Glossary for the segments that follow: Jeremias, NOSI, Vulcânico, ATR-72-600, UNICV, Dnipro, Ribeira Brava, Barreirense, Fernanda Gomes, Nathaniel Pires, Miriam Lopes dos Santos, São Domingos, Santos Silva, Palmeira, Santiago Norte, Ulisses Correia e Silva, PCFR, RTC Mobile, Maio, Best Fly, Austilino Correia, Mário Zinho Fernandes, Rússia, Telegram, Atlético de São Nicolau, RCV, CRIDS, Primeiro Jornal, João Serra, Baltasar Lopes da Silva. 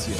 notícias.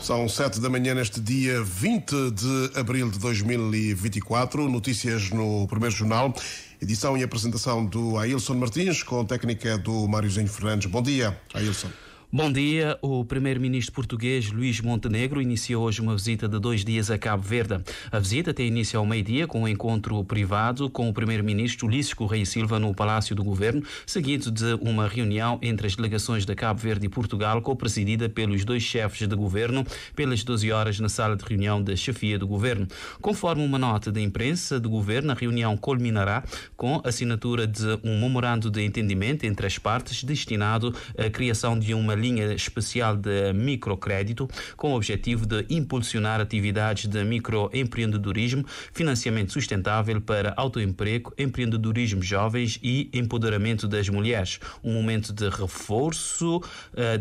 São 7 da manhã neste dia 20 de abril de 2024. Notícias no primeiro jornal. Edição e apresentação do Ailson Martins, com técnica do Mário Zinho Fernandes. Bom dia, Ailson. Bom dia. O primeiro-ministro português Luís Montenegro iniciou hoje uma visita de 2 dias a Cabo Verde. A visita tem início ao meio-dia com um encontro privado com o primeiro-ministro Ulisses Correia e Silva no Palácio do Governo, seguido de uma reunião entre as delegações de Cabo Verde e Portugal, co-presidida pelos 2 chefes de governo, pelas 12 horas na sala de reunião da chefia do governo. Conforme uma nota de imprensa do governo, a reunião culminará com a assinatura de um memorando de entendimento entre as partes destinado à criação de uma linha especial de microcrédito com o objetivo de impulsionar atividades de microempreendedorismo, financiamento sustentável para autoemprego, empreendedorismo jovens e empoderamento das mulheres. Um momento de reforço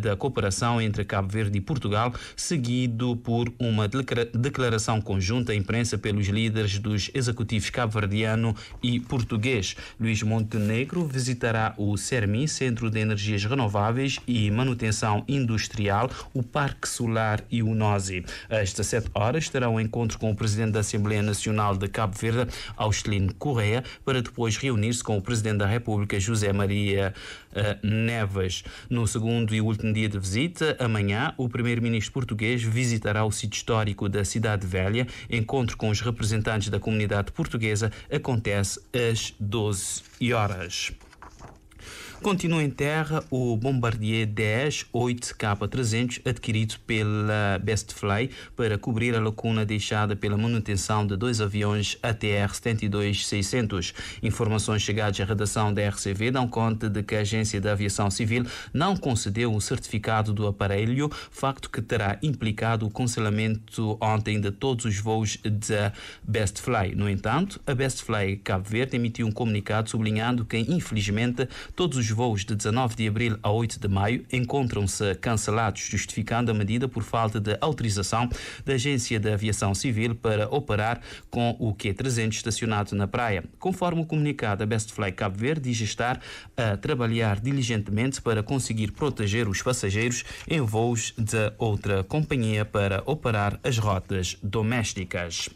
da cooperação entre Cabo Verde e Portugal, seguido por uma declaração conjunta à imprensa pelos líderes dos executivos cabo-verdiano e português. Luís Montenegro visitará o CERMI, Centro de Energias Renováveis e Manutenção Industrial, o Parque Solar e o NOSI. Às 17 horas terá um encontro com o Presidente da Assembleia Nacional de Cabo Verde, Austilino Correia, para depois reunir-se com o Presidente da República, José Maria Neves. No segundo e último dia de visita, amanhã, o Primeiro-Ministro português visitará o sítio histórico da Cidade Velha. Encontro com os representantes da comunidade portuguesa acontece às 12 horas. Continua em terra o Bombardier Dash 8Q300 adquirido pela Best Fly para cobrir a lacuna deixada pela manutenção de 2 aviões ATR-72-600. Informações chegadas à redação da RCV dão conta de que a Agência da Aviação Civil não concedeu o certificado do aparelho, facto que terá implicado o cancelamento ontem de todos os voos da Best Fly. No entanto, a Best Fly Cabo Verde emitiu um comunicado sublinhando que, infelizmente, todos os voos de 19 de abril a 8 de maio encontram-se cancelados, justificando a medida por falta de autorização da Agência da Aviação Civil para operar com o Q300 estacionado na praia. Conforme o comunicado, a Best Fly Cabo Verde diz estar a trabalhar diligentemente para conseguir proteger os passageiros em voos de outra companhia para operar as rotas domésticas.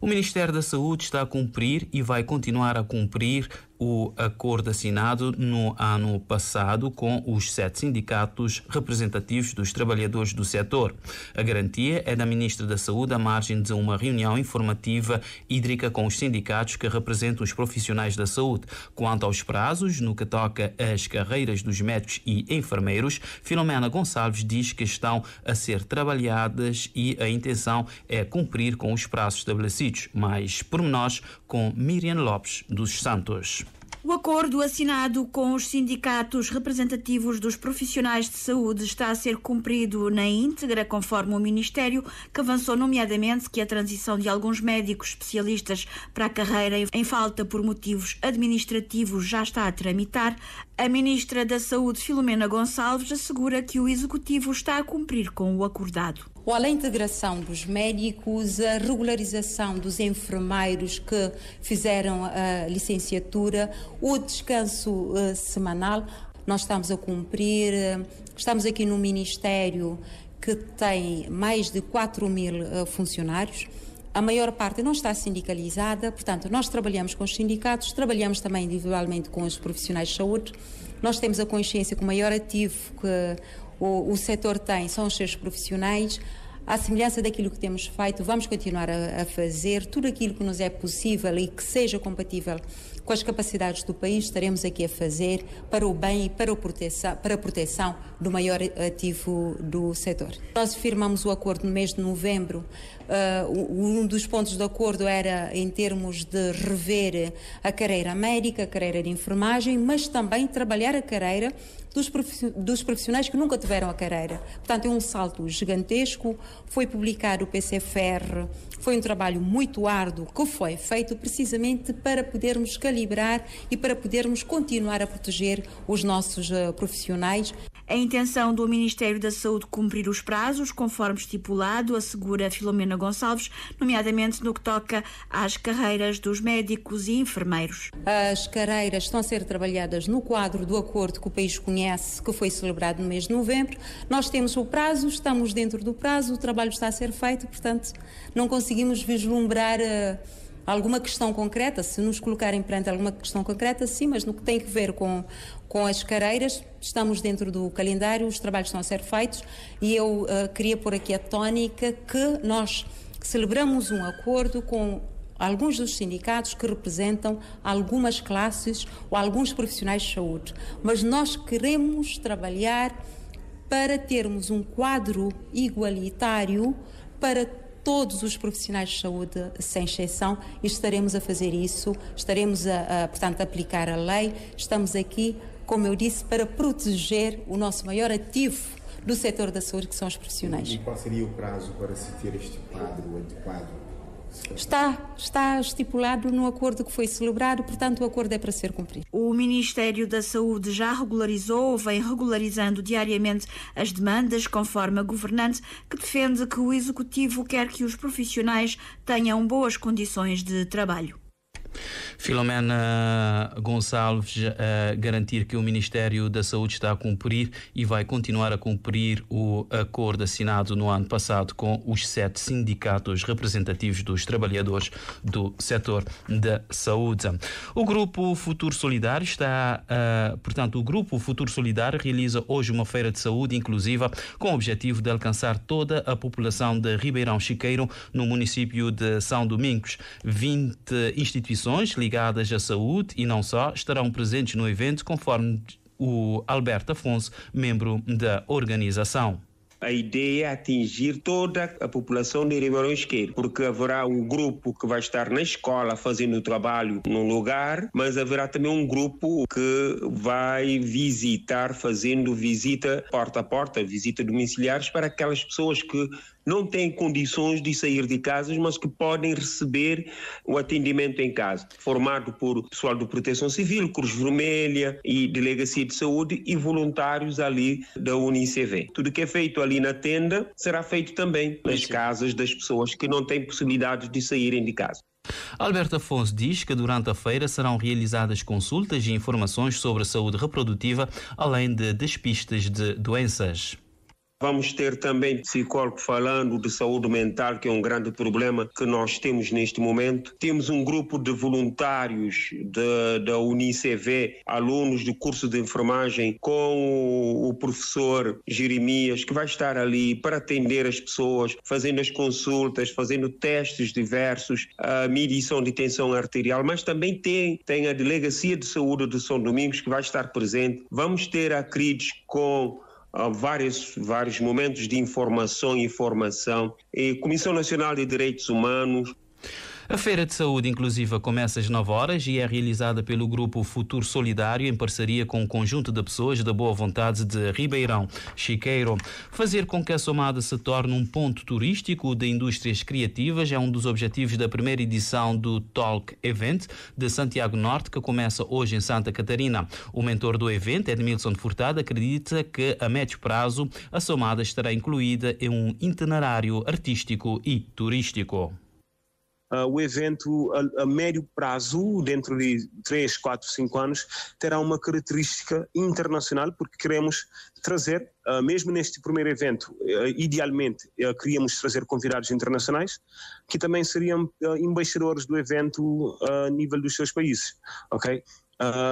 O Ministério da Saúde está a cumprir e vai continuar a cumprir o acordo assinado no ano passado com os 7 sindicatos representativos dos trabalhadores do setor. A garantia é da Ministra da Saúde à margem de uma reunião informativa hídrica com os sindicatos que representam os profissionais da saúde. Quanto aos prazos, no que toca às carreiras dos médicos e enfermeiros, Filomena Gonçalves diz que estão a ser trabalhadas e a intenção é cumprir com os prazos estabelecidos. Mais pormenores com Miriam Lopes dos Santos. O acordo assinado com os sindicatos representativos dos profissionais de saúde está a ser cumprido na íntegra, conforme o Ministério, que avançou nomeadamente que a transição de alguns médicos especialistas para a carreira em falta por motivos administrativos já está a tramitar. A Ministra da Saúde, Filomena Gonçalves, assegura que o Executivo está a cumprir com o acordado. Olha, a integração dos médicos, a regularização dos enfermeiros que fizeram a licenciatura, o descanso semanal, nós estamos a cumprir. Estamos aqui no Ministério que tem mais de 4.000 funcionários. A maior parte não está sindicalizada, portanto, nós trabalhamos com os sindicatos, trabalhamos também individualmente com os profissionais de saúde. Nós temos a consciência que o maior ativo que o setor tem são os seus profissionais. À semelhança daquilo que temos feito, vamos continuar a fazer tudo aquilo que nos é possível e que seja compatível com as capacidades do país, estaremos aqui a fazer para o bem e para a proteção do maior ativo do setor. Nós firmamos o acordo no mês de novembro. Um dos pontos do acordo era em termos de rever a carreira médica, a carreira de enfermagem, mas também trabalhar a carreira dos profissionais que nunca tiveram a carreira. Portanto, é um salto gigantesco. Foi publicado o PCFR, foi um trabalho muito árduo que foi feito precisamente para podermos calibrar e para podermos continuar a proteger os nossos profissionais. A intenção do Ministério da Saúde cumprir os prazos, conforme estipulado, assegura Filomena Gonçalves, nomeadamente no que toca às carreiras dos médicos e enfermeiros. As carreiras estão a ser trabalhadas no quadro do acordo que o país conhece, que foi celebrado no mês de novembro. Nós temos o prazo, estamos dentro do prazo, o trabalho está a ser feito, portanto, não conseguimos vislumbrar alguma questão concreta. Se nos colocarem perante alguma questão concreta, sim, mas no que tem a ver com as carreiras, estamos dentro do calendário, os trabalhos estão a ser feitos e eu queria pôr aqui a tónica que nós celebramos um acordo com alguns dos sindicatos que representam algumas classes ou alguns profissionais de saúde, mas nós queremos trabalhar para termos um quadro igualitário para todos os profissionais de saúde, sem exceção, e estaremos a fazer isso, estaremos portanto, a aplicar a lei. Estamos aqui, como eu disse, para proteger o nosso maior ativo do setor da saúde, que são os profissionais. E qual seria o prazo para se ter este quadro adequado? Está estipulado no acordo que foi celebrado, portanto o acordo é para ser cumprido. O Ministério da Saúde já regularizou, vem regularizando diariamente as demandas, conforme a governante, que defende que o Executivo quer que os profissionais tenham boas condições de trabalho. Filomena Gonçalves a garantir que o Ministério da Saúde está a cumprir e vai continuar a cumprir o acordo assinado no ano passado com os 7 sindicatos representativos dos trabalhadores do setor da saúde. O Grupo Futuro Solidário o Grupo Futuro Solidário realiza hoje uma feira de saúde inclusiva com o objetivo de alcançar toda a população de Ribeirão Chiqueiro, no município de São Domingos. 20 instituições ligadas à saúde e não só estarão presentes no evento, conforme o Alberto Afonso, membro da organização. A ideia é atingir toda a população de Ribeirão Chiqueiro, porque haverá um grupo que vai estar na escola fazendo o trabalho num lugar, mas haverá também um grupo que vai visitar, fazendo visita porta a porta, visita domiciliares para aquelas pessoas que não têm condições de sair de casa, mas que podem receber o atendimento em casa, formado por pessoal de Proteção Civil, Cruz Vermelha e Delegacia de Saúde e voluntários ali da UNICV. Tudo que é feito ali na tenda será feito também nas casas das pessoas que não têm possibilidade de saírem de casa. Alberto Afonso diz que durante a feira serão realizadas consultas e informações sobre a saúde reprodutiva, além de despistes de doenças. Vamos ter também psicólogo falando de saúde mental, que é um grande problema que nós temos neste momento. Temos um grupo de voluntários da UNICV, alunos do curso de enfermagem, com o professor Jeremias, que vai estar ali para atender as pessoas, fazendo as consultas, fazendo testes diversos, a medição de tensão arterial, mas também tem a Delegacia de Saúde de São Domingos, que vai estar presente. Vamos ter a CRIDS com vários momentos de informação e formação, e Comissão Nacional de Direitos Humanos. A Feira de Saúde Inclusiva começa às 9 horas e é realizada pelo Grupo Futuro Solidário em parceria com um conjunto de pessoas da boa vontade de Ribeirão Chiqueiro. Fazer com que a Assomada se torne um ponto turístico de indústrias criativas é um dos objetivos da primeira edição do Talk Event de Santiago Norte, que começa hoje em Santa Catarina. O mentor do evento, Edmilson Furtado, acredita que a médio prazo a Assomada estará incluída em um itinerário artístico e turístico. O evento a médio prazo, dentro de 3, 4, 5 anos, terá uma característica internacional, porque queremos trazer, mesmo neste primeiro evento, idealmente queríamos trazer convidados internacionais, que também seriam embaixadores do evento a nível dos seus países, ok?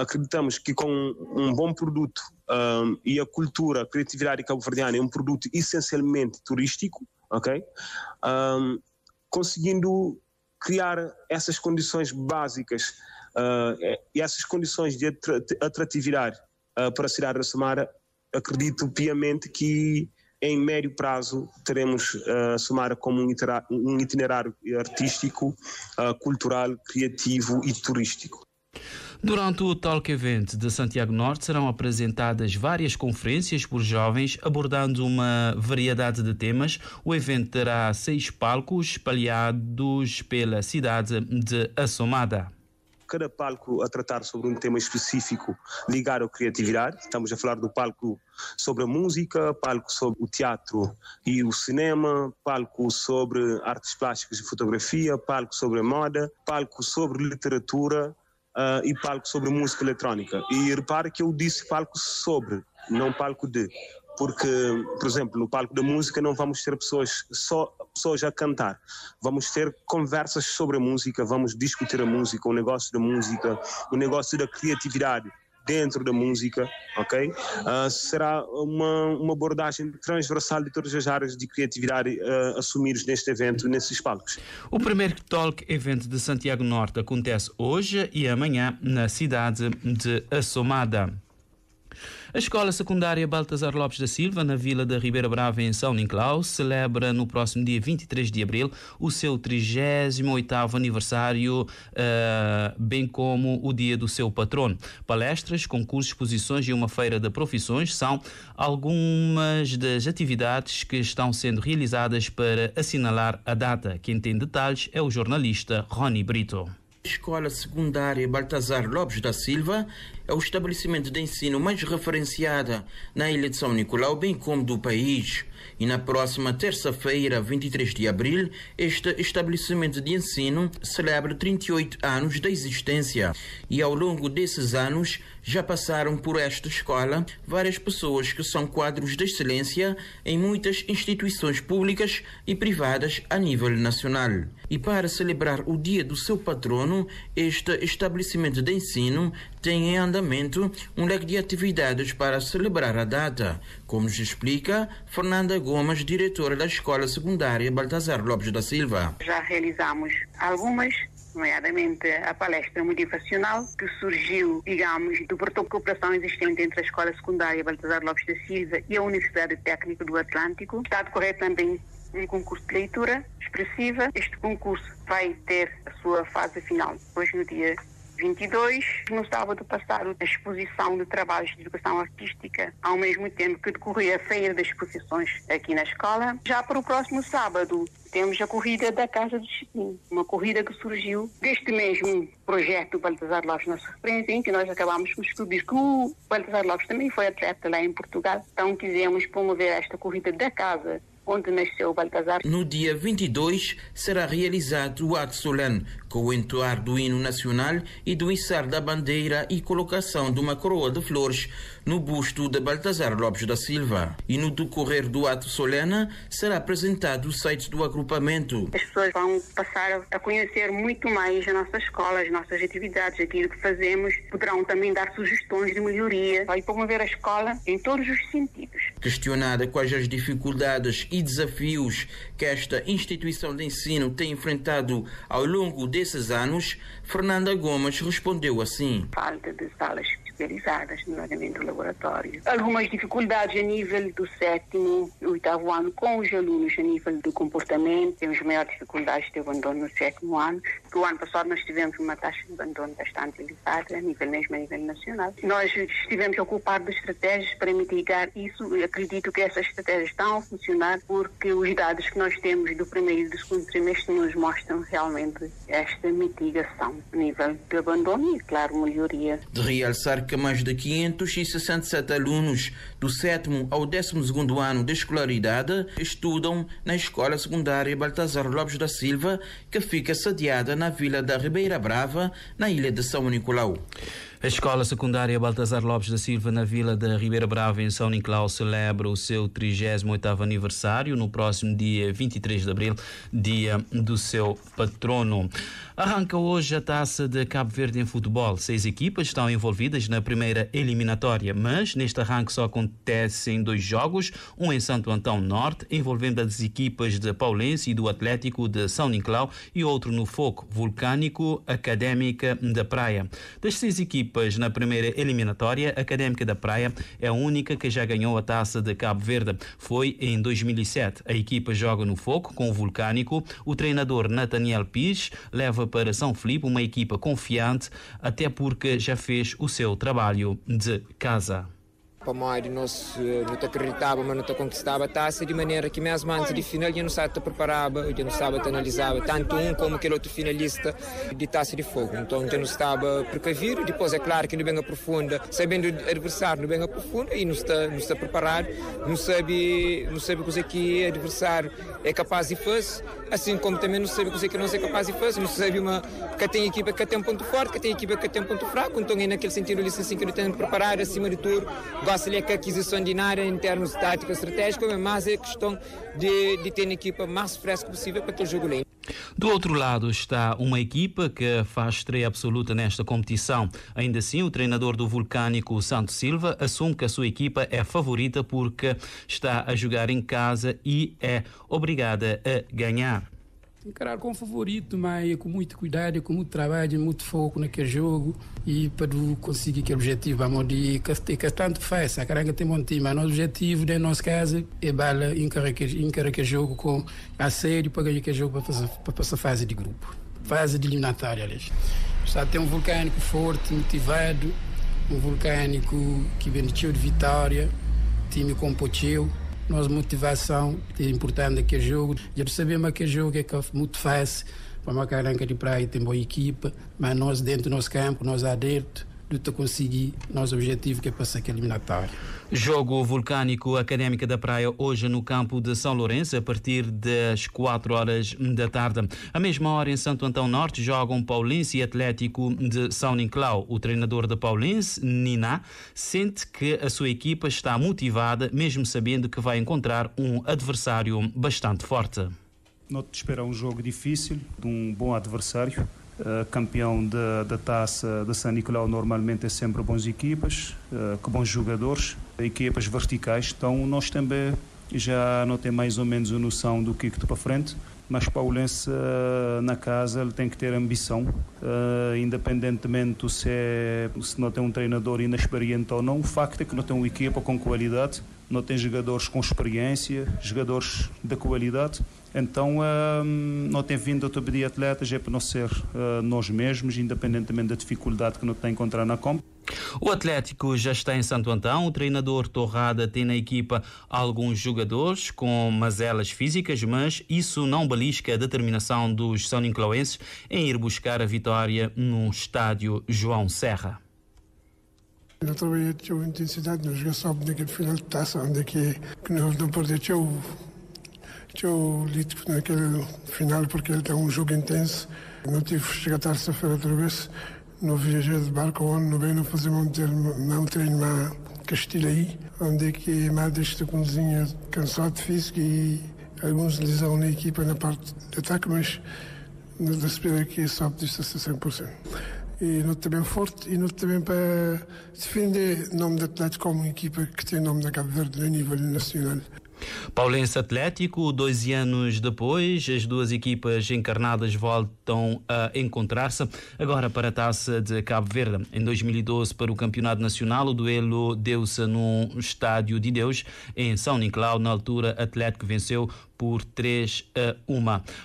Acreditamos que com um bom produto e a cultura, a criatividade cabo-verdiana é um produto essencialmente turístico, ok? Conseguindo criar essas condições básicas e essas condições de atratividade para a cidade da Assomada, acredito piamente que em médio prazo teremos a Assomada como um itinerário artístico, cultural, criativo e turístico. Durante o Talk Event de Santiago Norte serão apresentadas várias conferências por jovens abordando uma variedade de temas. O evento terá 6 palcos espalhados pela cidade de Assomada. cada palco a tratar sobre um tema específico ligado à criatividade. Estamos a falar do palco sobre a música, palco sobre o teatro e o cinema, palco sobre artes plásticas e fotografia, palco sobre a moda, palco sobre literatura e palco sobre música eletrónica. E repare que eu disse palco sobre, não palco de. Porque, por exemplo, no palco da música não vamos ter só pessoas a cantar. Vamos ter conversas sobre a música, vamos discutir a música, o negócio da música, o negócio da criatividade dentro da música, ok? Será uma abordagem transversal de todas as áreas de criatividade assumidas neste evento, nesses palcos. O primeiro Talk Event de Santiago Norte acontece hoje e amanhã na cidade de Assomada. A Escola Secundária Baltasar Lopes da Silva, na Vila da Ribeira Brava, em São Nicolau, celebra no próximo dia 23 de abril o seu 38º aniversário, bem como o dia do seu patrono. Palestras, concursos, exposições e uma feira de profissões são algumas das atividades que estão sendo realizadas para assinalar a data. Quem tem detalhes é o jornalista Rony Brito. A Escola Secundária Baltasar Lopes da Silva é o estabelecimento de ensino mais referenciado na ilha de São Nicolau, bem como do país. E na próxima terça-feira, 23 de abril, este estabelecimento de ensino celebra 38 anos de existência. E ao longo desses anos, já passaram por esta escola várias pessoas que são quadros de excelência em muitas instituições públicas e privadas a nível nacional. E para celebrar o dia do seu patrono, este estabelecimento de ensino tem em andamento um leque de atividades para celebrar a data, como nos explica Fernanda Gomes, diretora da Escola Secundária Baltasar Lopes da Silva. Já realizamos algumas, nomeadamente a palestra motivacional, que surgiu, digamos, do protocolo de cooperação existente entre a Escola Secundária Baltasar Lopes da Silva e a Universidade Técnica do Atlântico. Está a decorrer também um concurso de leitura expressiva. Este concurso vai ter a sua fase final depois no dia 22. No sábado passado, a exposição de trabalhos de educação artística, ao mesmo tempo que decorria a feira das exposições aqui na escola. Já para o próximo sábado, temos a corrida da Casa do Chiquinho, uma corrida que surgiu deste mesmo projeto Baltasar Lopes na Surpresa, em que nós acabamos de descobrir que o Baltasar Lopes também foi atleta lá em Portugal. Então quisemos promover esta corrida da casa onde nasceu Baltasar. No dia 22 será realizado o ato solene, com o entoar do hino nacional e do içar da bandeira e colocação de uma coroa de flores no busto de Baltasar Lopes da Silva. E no decorrer do ato solene será apresentado o site do agrupamento. As pessoas vão passar a conhecer muito mais a nossa escola, as nossas atividades, aquilo que fazemos. Poderão também dar sugestões de melhoria. Vai promover a escola em todos os sentidos. Questionada quais as dificuldades e desafios que esta instituição de ensino tem enfrentado ao longo desses anos, Fernanda Gomes respondeu assim. Falta de salas especializadas, nomeadamente do laboratório. Algumas dificuldades a nível do 7º e 8º ano com os alunos a nível do comportamento. Temos maior dificuldade de abandono no 7º ano. O ano passado nós tivemos uma taxa de abandono bastante elevada, a nível nacional. Nós estivemos ocupados de estratégias para mitigar isso. Eu acredito que essas estratégias estão a funcionar, porque os dados que nós temos do primeiro e do segundo trimestre nos mostram realmente esta mitigação a nível de abandono e, claro, melhoria. De realçar que mais de 567 alunos do 7º ao 12º ano de escolaridade estudam na Escola Secundária Baltasar Lopes da Silva, que fica sediada na Vila da Ribeira Brava, na ilha de São Nicolau. A Escola Secundária Baltasar Lopes da Silva, na Vila da Ribeira Brava, em São Nicolau, celebra o seu 38º aniversário no próximo dia 23 de abril, dia do seu patrono. Arranca hoje a Taça de Cabo Verde em futebol. 6 equipas estão envolvidas na primeira eliminatória, mas neste arranque só acontecem 2 jogos, um em Santo Antão Norte, envolvendo as equipas de Paulense e do Atlético de São Nicolau, e outro no Foco, Vulcânico, Académica da Praia. Das 6 equipas na primeira eliminatória, a Académica da Praia é a única que já ganhou a Taça de Cabo Verde. Foi em 2007. A equipa joga no Foco com o Vulcânico. O treinador Nathaniel Pires leva para São Filipe uma equipa confiante, até porque já fez o seu trabalho de casa. Palmeira não te acreditava, mas não te conquistava a taça, de maneira que mesmo antes de final eu não sabia te preparava, eu não sabia te analisava, tanto um como aquele outro finalista de taça de fogo. Então eu não estava precavido, depois é claro que não bem aprofunda, sabendo do adversário não bem aprofunda e não está preparado, não sabe o que o adversário é capaz de fazer, assim como também não sabe o que não é capaz de fazer, não sabe uma que tem equipa que tem um ponto forte, que tem equipa que tem um ponto fraco, então é naquele sentido assim que não tem de preparar, acima de tudo, gosta-lhe que a aquisição de área em termos de tática estratégica, mas é questão de ter a equipa mais fresca possível para aquele jogo lindo. Do outro lado está uma equipa que faz estreia absoluta nesta competição. Ainda assim, o treinador do Vulcânico, Santos Silva, assume que a sua equipa é favorita porque está a jogar em casa e é obrigada a ganhar. Encarar como favorito, mas com muito cuidado, com muito trabalho, muito foco naquele jogo e para conseguir aquele objetivo. Vamos dizer que tanto faz, a caranga tem um time, mas o objetivo da nossa casa é bala, encarar aquele jogo com a sério para ganhar aquele jogo para passar fase de grupo, fase de eliminatória, aliás. Só tem um Vulcânico forte, motivado, um Vulcânico que vem de vitória, time com Pocheu. Nossa motivação é importante aquele jogo. Já sabemos que o jogo é muito fácil. Para a Académica da Praia tem boa equipa, mas nós dentro do nosso campo, nós adeptos, de conseguir nosso objetivo que é passar aquele eliminatório. Jogo Vulcânico Académica da Praia hoje no campo de São Lourenço a partir das 4 horas da tarde. À mesma hora em Santo Antão Norte jogam Paulense e Atlético de São Nicolau. O treinador de Paulense, Niná, sente que a sua equipa está motivada mesmo sabendo que vai encontrar um adversário bastante forte. Nós esperamos um jogo difícil, de um bom adversário. Campeão da taça de São Nicolau normalmente é sempre boas equipas, com bons jogadores, equipas verticais, então nós também já não temos mais ou menos a noção do que está para frente, mas Paulense na casa ele tem que ter ambição, independentemente se não tem um treinador inexperiente ou não, o facto é que não tem uma equipa com qualidade, não tem jogadores com experiência, jogadores de qualidade. Então, não tem vindo a pedir atletas, é para não ser nós mesmos, independentemente da dificuldade que não tem a encontrar na compra. O Atlético já está em Santo Antão. O treinador Torrada tem na equipa alguns jogadores com mazelas físicas, mas isso não belisca a determinação dos são nicolauenses em ir buscar a vitória no estádio João Serra. Eu trabalhei com intensidade, não joguei só naquele final de taça, onde que nós não perdemos. Eu lido naquele final porque ele tem um jogo intenso. Não tive que chegar terça-feira outra vez. Não viajei de barco onde não bem, não fazemos um treino na Castilha aí, onde que a Mário deixa de cozinha cansado físico e alguns lesão na equipa na parte de ataque, mas não espera que sobe disso a 100%. E não também forte, e não também para defender o nome do Atlético como uma equipa que tem nome da Cabo Verde a nível nacional. Paulense Atlético, 12 anos depois, as duas equipas encarnadas voltam a encontrar-se agora para a Taça de Cabo Verde. Em 2012, para o Campeonato Nacional, o duelo deu-se no Estádio de Deus, em São Nicolau. Na altura, Atlético venceu por 3-1.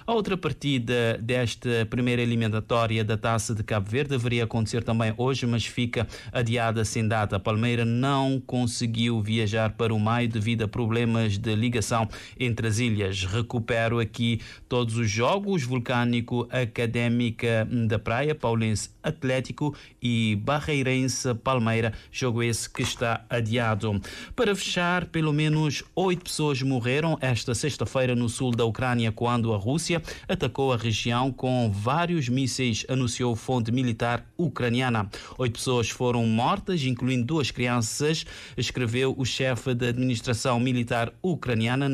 A outra partida desta primeira eliminatória da Taça de Cabo Verde deveria acontecer também hoje, mas fica adiada sem data. A Palmeira não conseguiu viajar para o Maio devido a problemas de ligação entre as ilhas. Recupero aqui todos os jogos: Vulcânico, Académica da Praia, Paulense, Atlético e Barreirense, Palmeira. Jogo esse que está adiado. Para fechar, pelo menos 8 pessoas morreram esta sexta-feira no sul da Ucrânia, quando a Rússia atacou a região com vários mísseis, anunciou fonte militar ucraniana. 8 pessoas foram mortas, incluindo 2 crianças, escreveu o chefe da administração militar ucraniana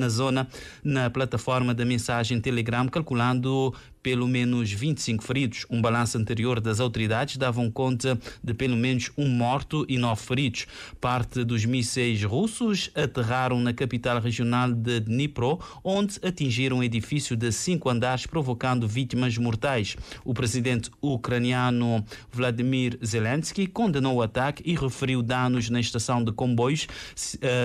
na plataforma da mensagem Telegram, calculando pelo menos 25 feridos. Um balanço anterior das autoridades davam conta de pelo menos 1 morto e 9 feridos. Parte dos mísseis russos aterraram na capital regional de Dnipro, onde atingiram um edifício de 5 andares, provocando vítimas mortais. O presidente ucraniano Vladimir Zelensky condenou o ataque e referiu danos na estação de comboios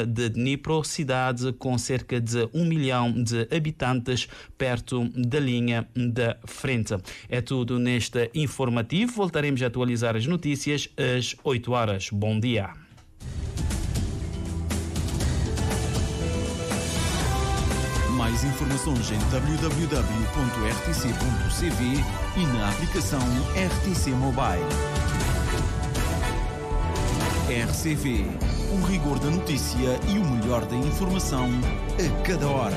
de Dnipro, cidade com cerca de 1 milhão de habitantes, perto da linha da frente. É tudo neste informativo. Voltaremos a atualizar as notícias às 8 horas. Bom dia. mais informações em www.rtc.cv e na aplicação RTC Mobile. RCV, o rigor da notícia e o melhor da informação a cada hora.